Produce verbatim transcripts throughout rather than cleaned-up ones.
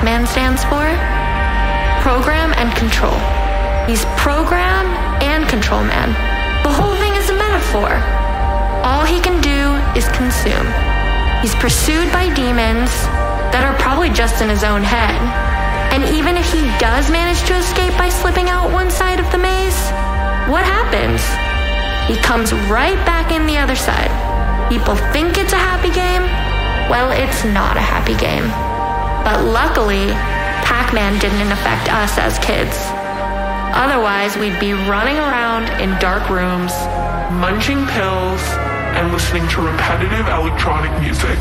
Pac-Man stands for? Program and control. He's program and control man. The whole thing is a metaphor. All he can do is consume. He's pursued by demons that are probably just in his own head. And even if he does manage to escape by slipping out one side of the maze, what happens? He comes right back in the other side. People think it's a happy game. Well, it's not a happy game. But luckily, Pac-Man didn't affect us as kids. Otherwise, we'd be running around in dark rooms, munching pills, and listening to repetitive electronic music.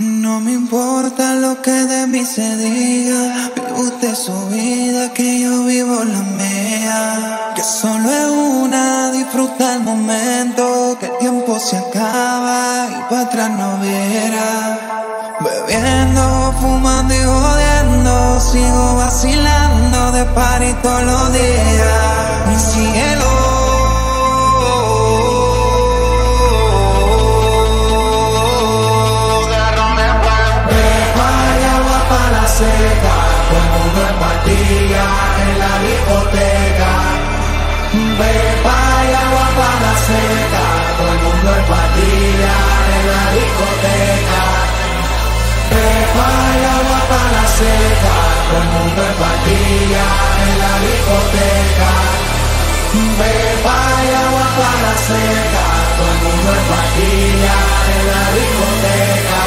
No me importa lo que de mí se diga, vive usted su vida, que yo vivo la mía. Que solo es una, disfruta el momento, que el tiempo se acaba y para atrás no viera. Bebiendo, fumando y jodiendo, sigo vacilando de party todos los días. Mi cielo. Como una empatía en la discoteca. Beba y agua para la seca. Como una empatía en la discoteca. Beba y agua para la seca. Como una empatía en la discoteca. Beba y agua para la seca. Como una empatía en la discoteca.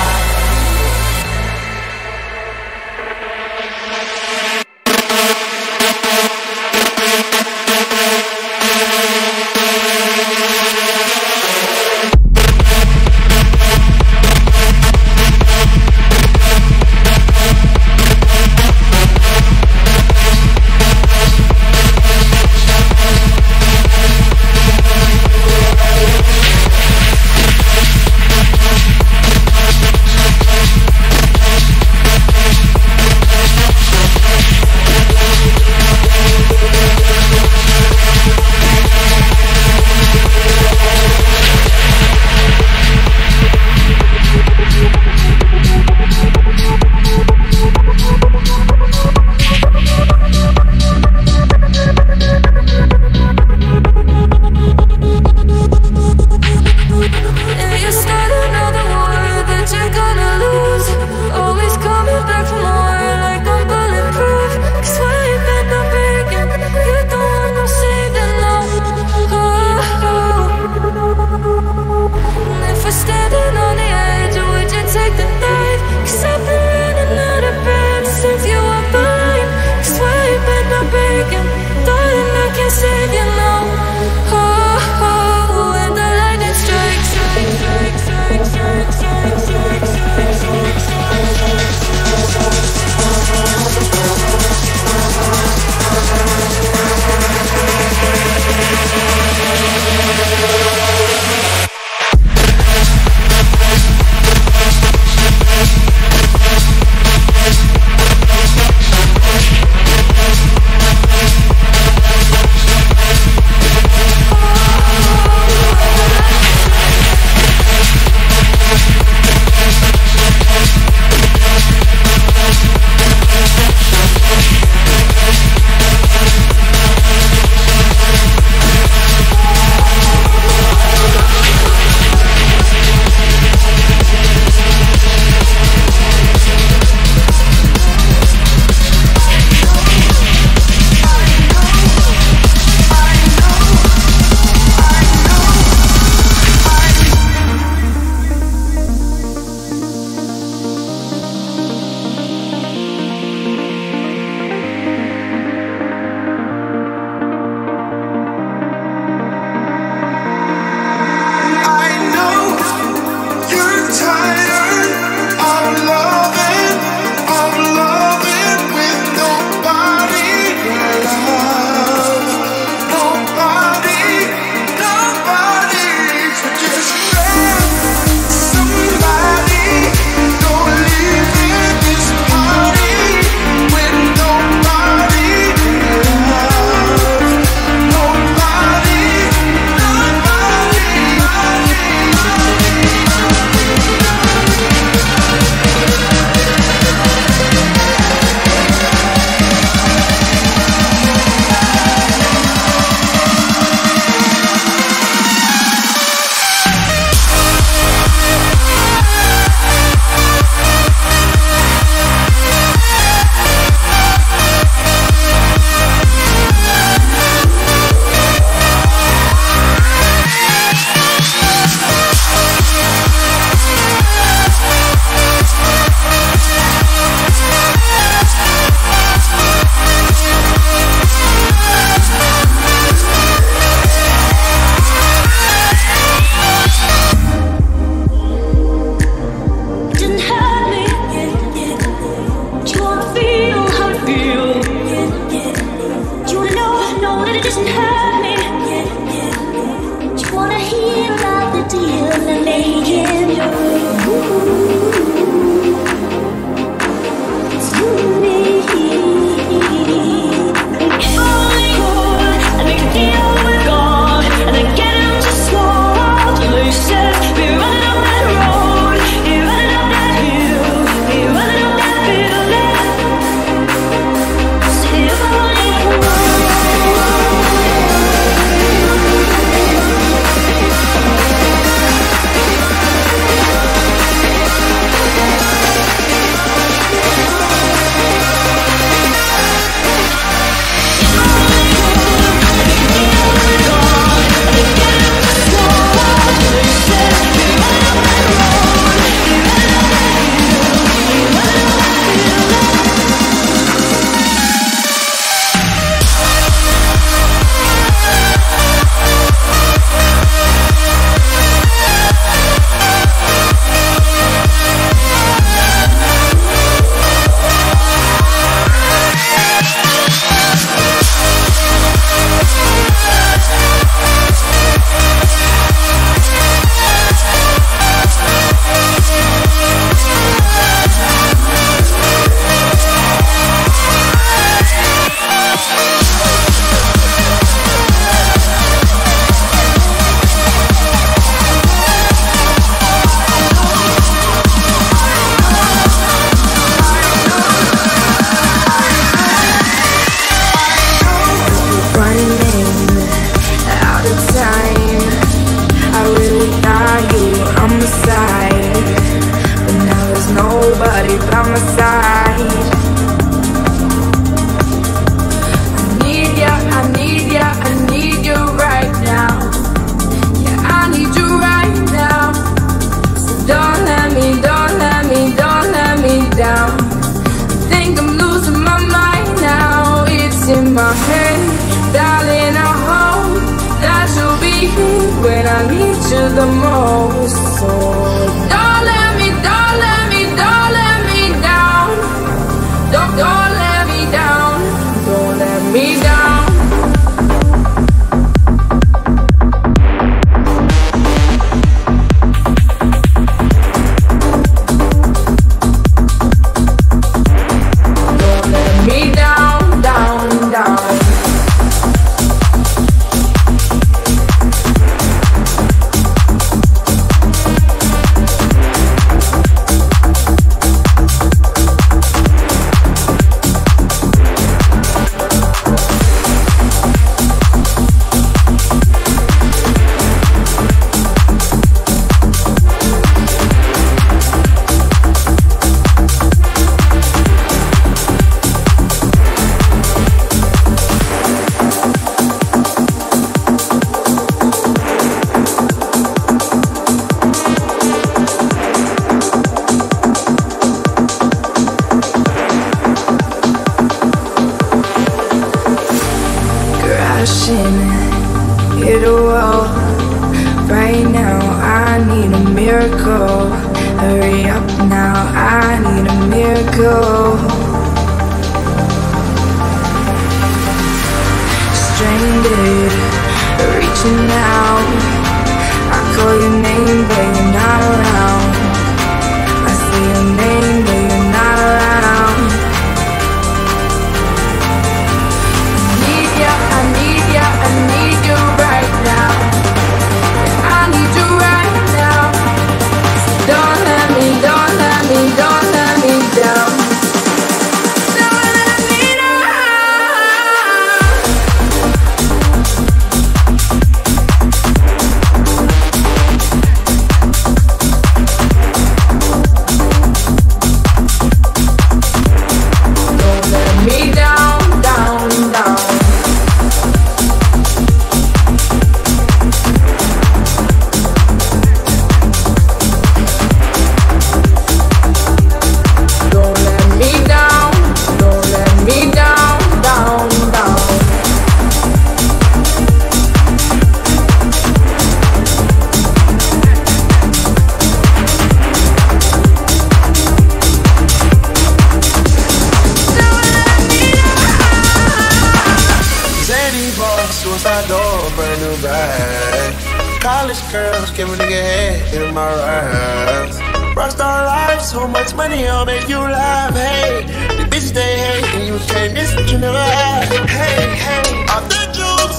door, brand new bag. College girls, give a nigga head in my rhymes. Rockstar life, so much money, I'll make you laugh. Hey, the bitches they hate, and you can't miss what you never had. Hey, hey, off the juice,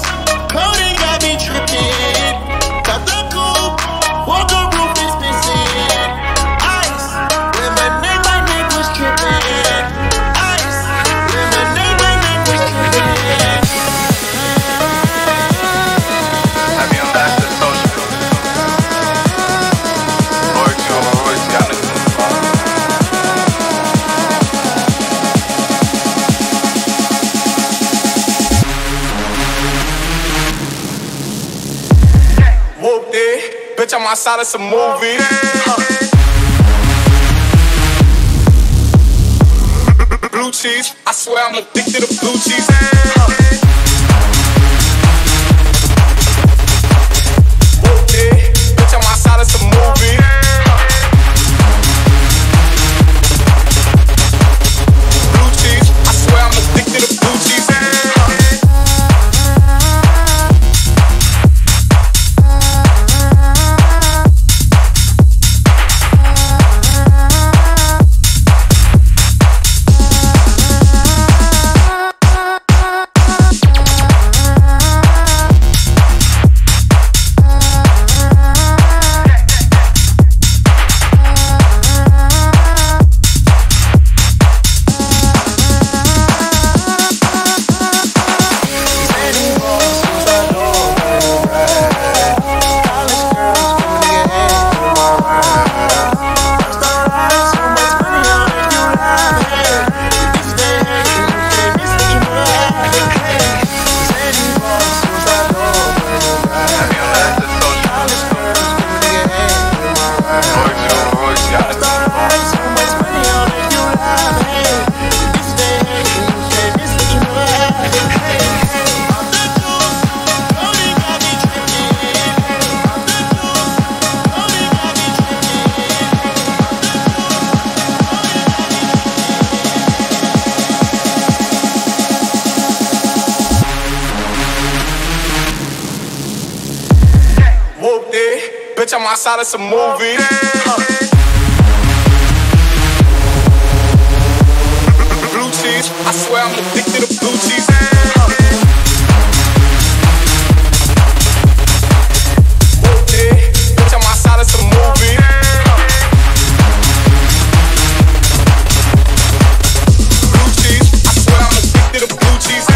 clothing got me tripping. Got the coupe, walker roof is missing. Ice, when my name, my name was tripping. Ice, when my name, my name was tripping. Bitch, I'm outside of some movies. Huh. Blue cheese, I swear I'm addicted to blue cheese. Huh. Okay. Bitch, I'm outside of some movies. Huh. Blue cheese, I swear I'm addicted to blue cheese. I'm outside of some movies. Huh. Blue cheese, I swear I'm addicted to blue cheese. Huh. Okay, bitch, I'm outside of some movies. Blue cheese, I swear I'm addicted to blue cheese.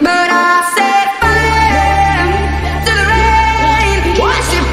But I said, fire to the rain. Worship.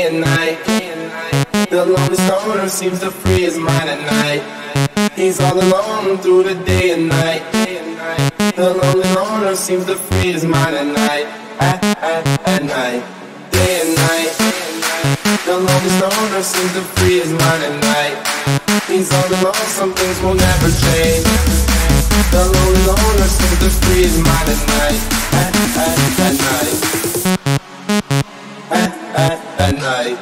day and night. The lonely loner seems to free his mind at night. He's all alone through the day and night. The lonely loner seems to free his mind at night. At, at, at night. Day and night. The lonely loner seems to free his mind at night. He's all alone, some things will never change. The lonely loner seems to free his mind at night. At, at, at night. At, at, at night.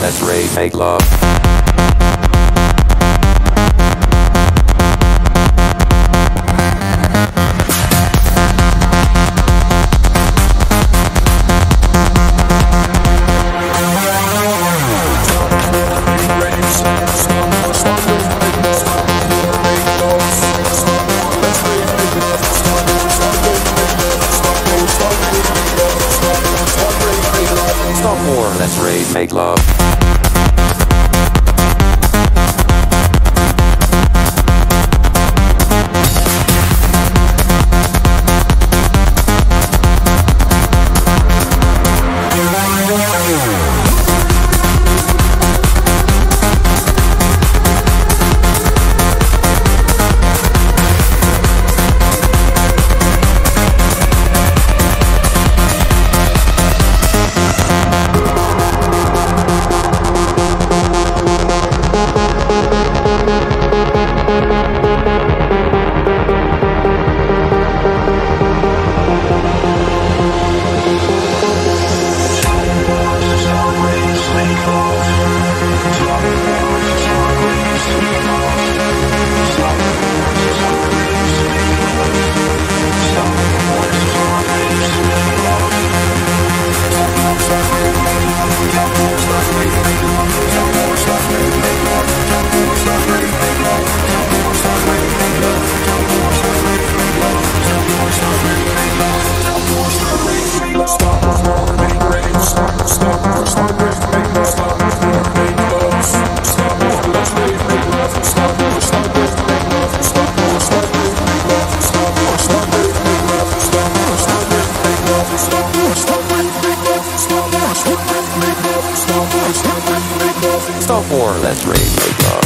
Let's rave, make love. Let's rave, make love. Or let's rave, make love.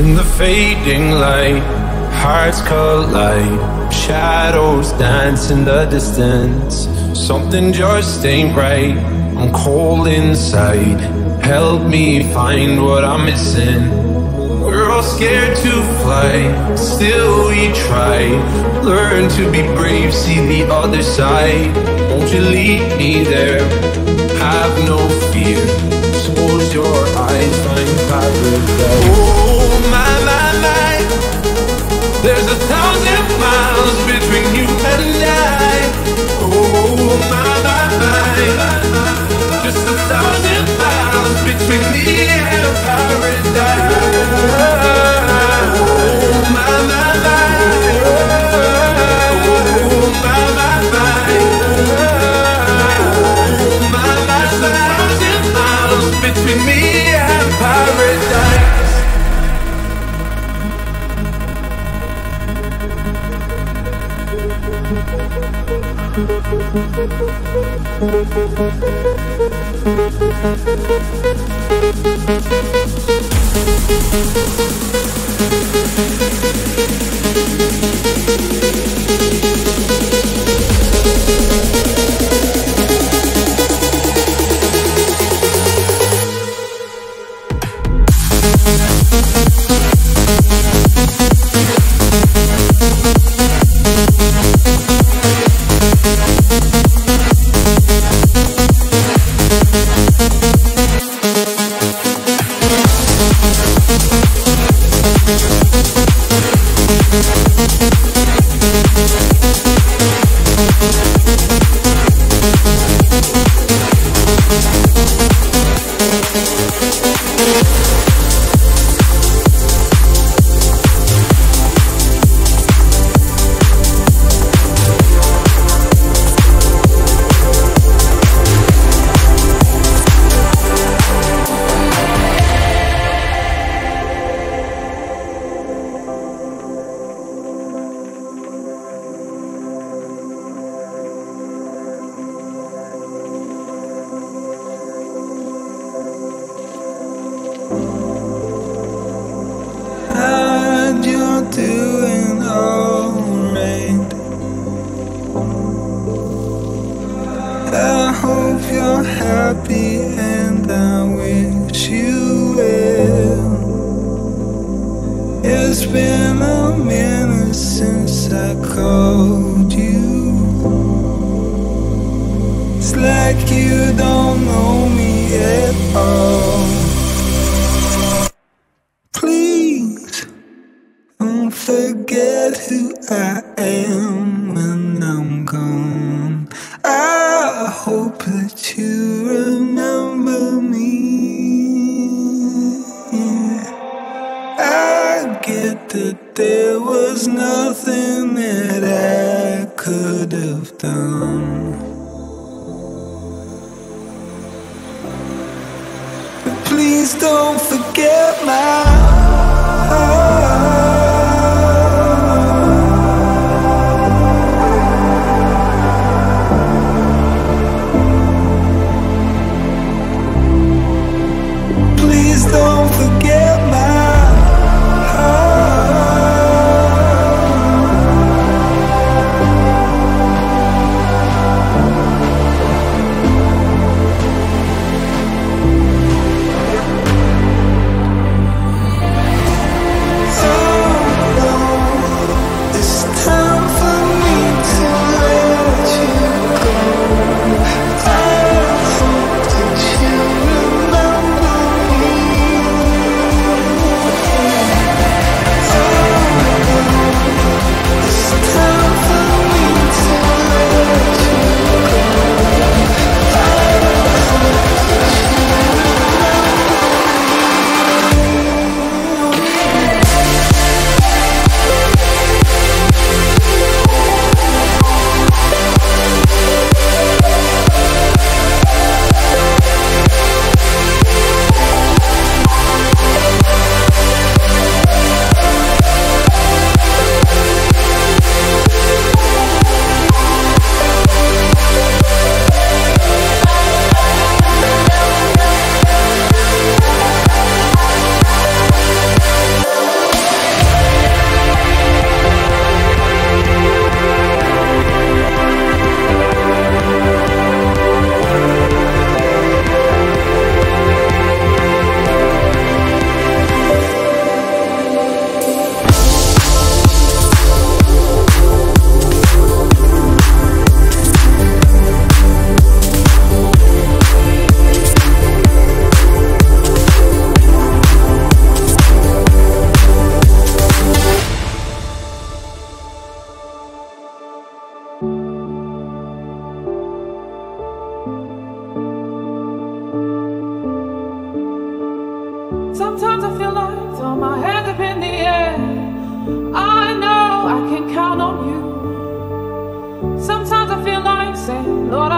In the fading light, hearts collide, shadows dance in the distance. Something just ain't right, I'm cold inside. Help me find what I'm missing. We're all scared to fly, still we try. Learn to be brave, see the other side. Won't you lead me there? Have no fear, just close your eyes, find paradise. Oh my, my, my, there's a thousand miles between you and I. Oh my, my, my, just a thousand miles between me and paradise. Oh my, my, my, oh my, my, my, oh my, my, just a thousand miles between me and paradise.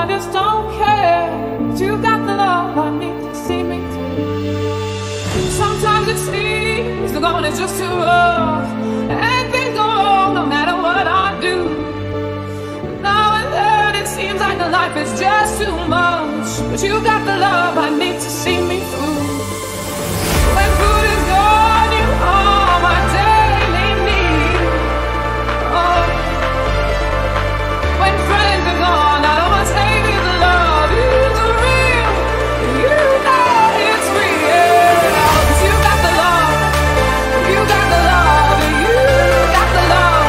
I just don't care, but you got the love I need to see me through. Sometimes it seems the going is just too rough, and things go wrong no matter what I do. Now and then it seems like the life is just too much, but you got the love I need to see me through. When food is gone, you are my daily need. Oh, when friends are gone, I don't want to save you the love. You're the real, you know it's real. Cause you got the love, you got the love, you got the love.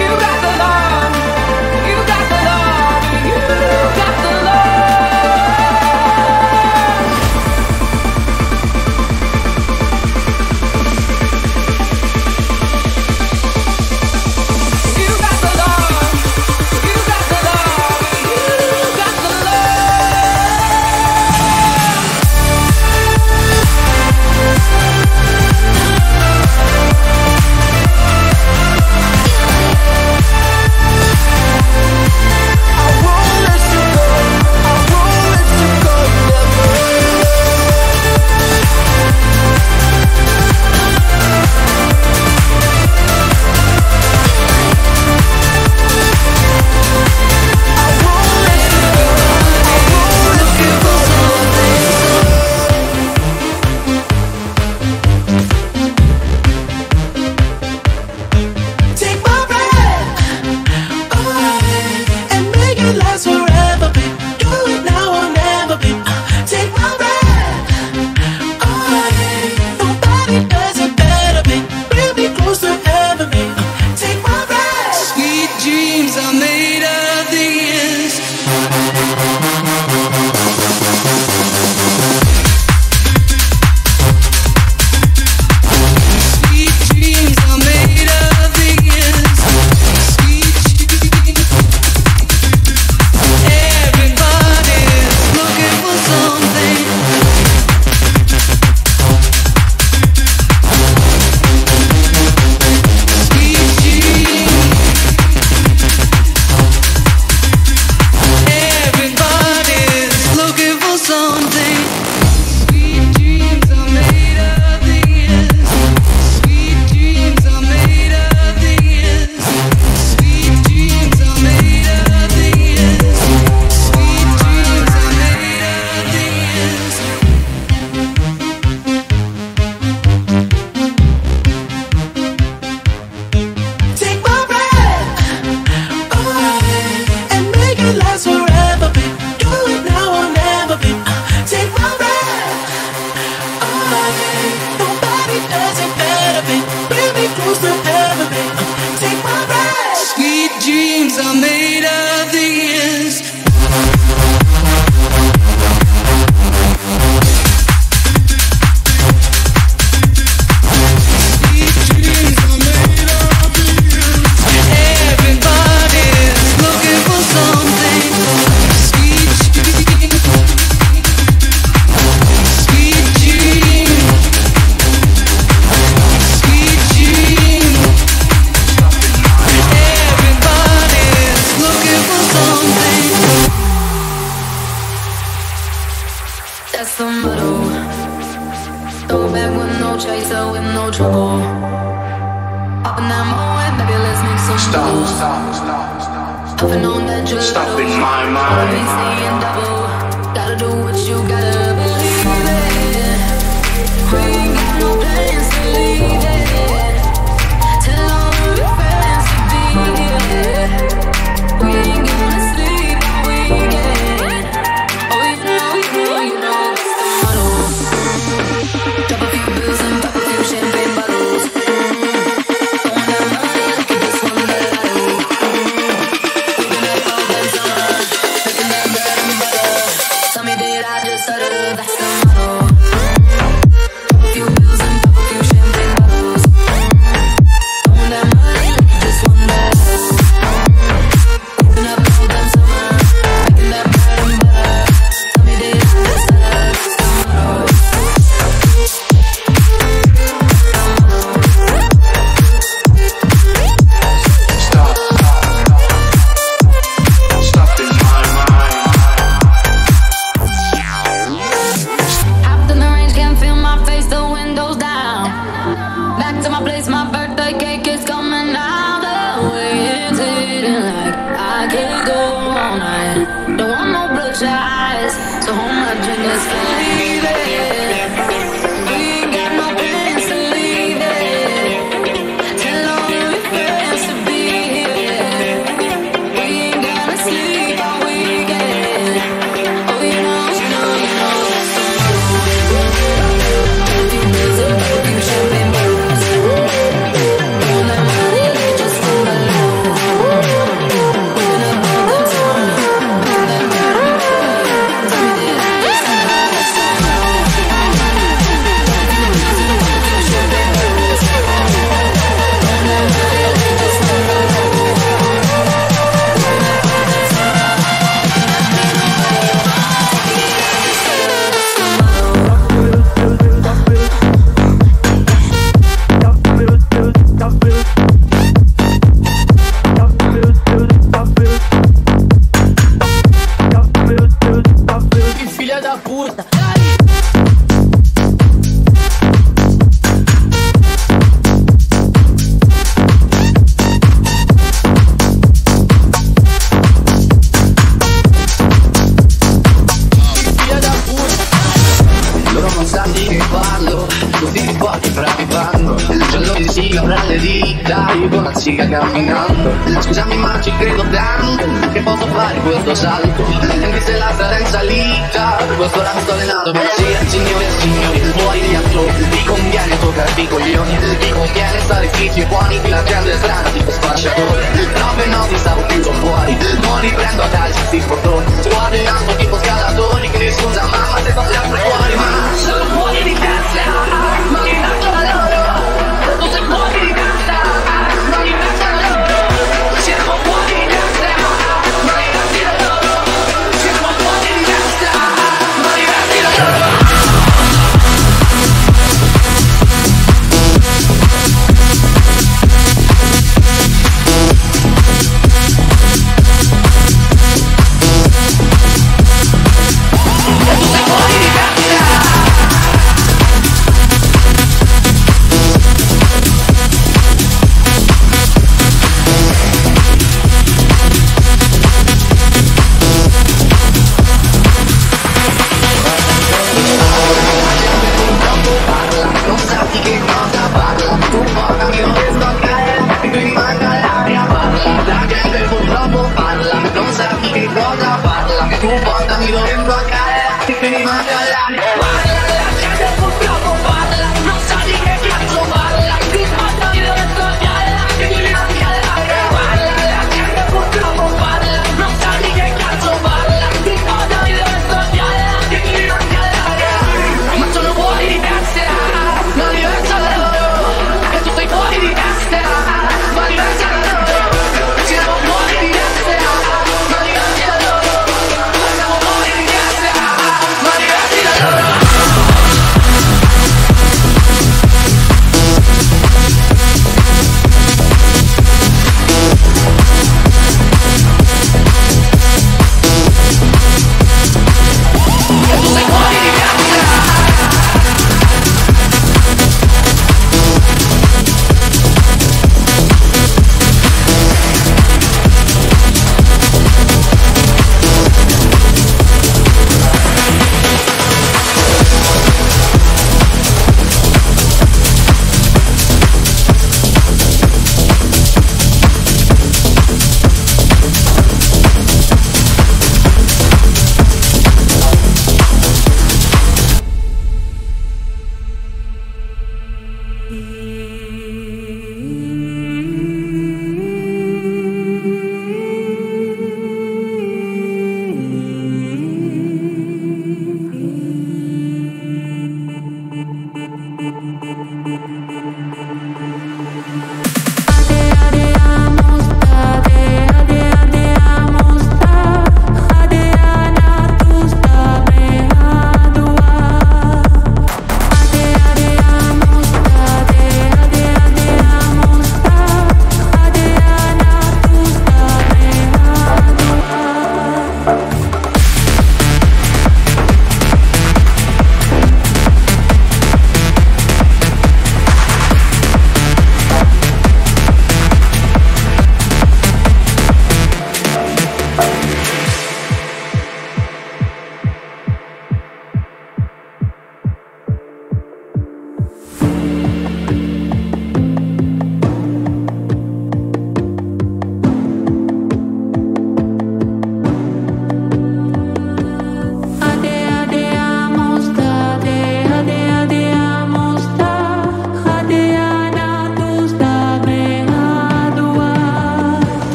You got the love, you got the love, you got the love. You got the love, you got the love, you got the love. I won't let you go, I won't let you go, never. I won't let you go, I won't let you go, never. Take my breath away and make it last forever, babe. Do it now or never, babe. Uh, Take my breath away. Nobody does it better, babe. Bring me close to heaven, babe. Uh, Take my breath. Sweet dreams are made of these. Sweet dreams are made of these. Sweet dreams. Everybody's looking for something. Sweet dreams. Everybody's looking for something. Sweet dreams are made of these. Sweet dreams are made of these. Sweet dreams are made of these. Sweet dreams are made of these. Take my breath away and make it last forever, babe. Do it now or never, babe. Uh, Take my breath away. Nobody does it better, babe. Bring me close to heaven, babe. Uh, Take my breath. Sweet dreams are made of these. Sweet dreams are made of these. Everybody's looking for something. Sweet dreams. Sweet dreams. Sweet dreams. Everybody's looking for something. That's the motto. Go back with no chaser, with no trouble. Up and I'm always baby, let's make some Stop, trouble. stop, stop, stop. I've been on that July. Stop in my mind. Saying double. Gotta do what you gotta believe in. We ain't got no plans to leave it. Tell all of your friends to be here. We ain't gonna sleep all weekend. Oh, you know, you know, you know it's the motto. Drop a few bills and pop a few champagne bottles. Throwing that money, look at this one that I do. Whipping up all that drama, making that bread and butter. Tell me, did I just stutter? volte fravivando, solo di sigla fra le dita, io con la sigla camminando. Scusami ma ci credo tanto, che posso fare questo salto, anche se la strada è in salita, per questo ora mi sto allenando. Buonasera signore e signori, fuori gli attori, vi conviene toccarvi i coglioni, vi conviene stare fichi e buoni, la gente è strana tipo sfasciatore. Troppe notti stavo chiuso fuori, non riprendo a calci sti portoni, squadre in alto tipo scalatori, che scusa mamma se sto sempre fuori, ma sono fuori di testa.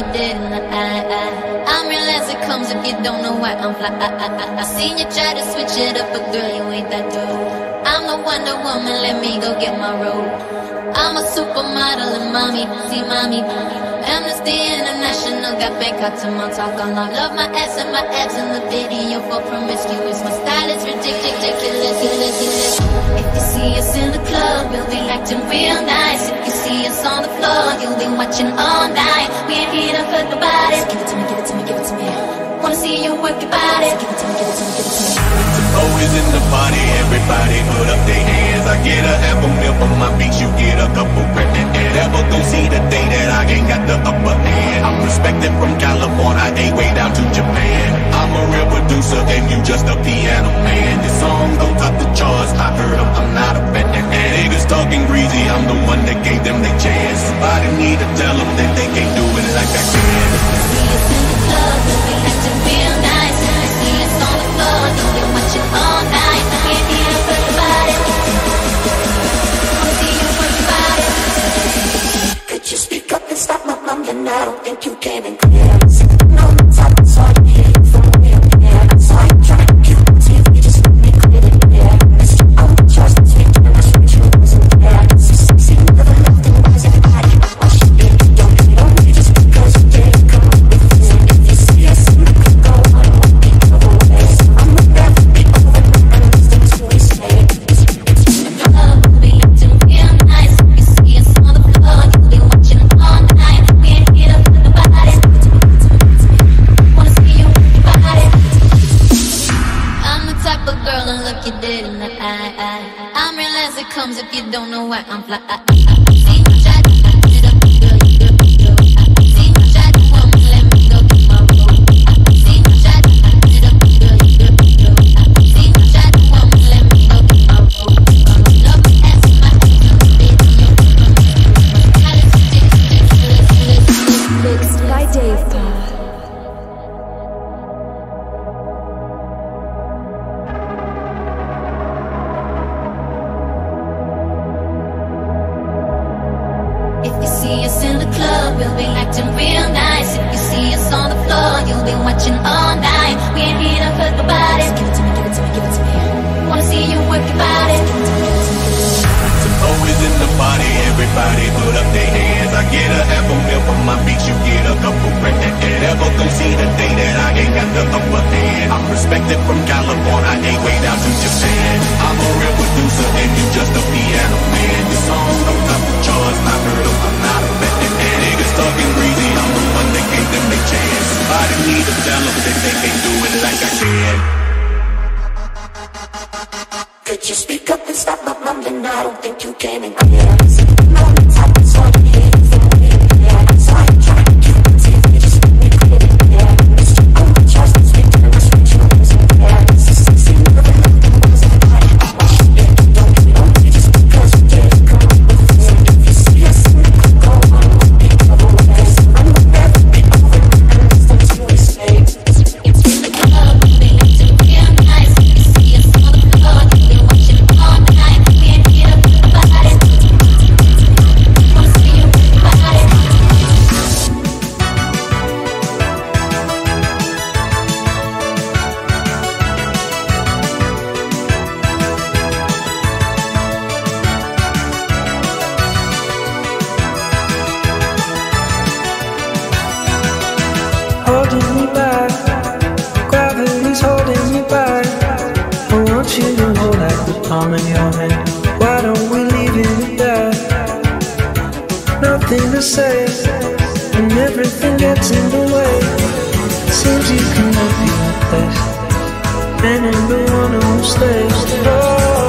you didn't. I, I, I'm real as it comes if you don't know why I'm fly. I, I, I, I seen you try to switch it up, but girl, you ain't that dude. I'm the Wonder Woman, let me go get my robe. I'm a supermodel and mommy, see mommy. Amnesty International got Bangkok to Montauk on lock. Love my ass and my abs in the video for promiscuous. My style is ridiculous, ridiculous. If you see us in the club, we'll be acting real nice. If you see us on the floor, you'll be watching all night. We ain't here to put the bodies. Give it to me, give it to me, give it to me. Wanna see you work your body. Give it to me, give it to me, give it to me. Always in the party, everybody put up their hands. I get a half a meal for my beats, you get a couple grand. Never gon' see the day that I ain't got the upper hand. I'm respected from California, ain't way down to Japan. I'm a real producer and you just a piano man. This song don't top the charts, I heard them, I'm not a fan. And niggas talking greasy, I'm the one that gave them their chance. Somebody need to tell them that they can't do it like I can. See us in the club, we'll be acting real nice. See us on the floor, you'll be watching all night. Can't be the perfect body. Wanna see you work your body. Could you speak up and stop my mum? And I don't think you can and no, I'm sorry. If you don't know why I'm fly. And I'm the one who stays.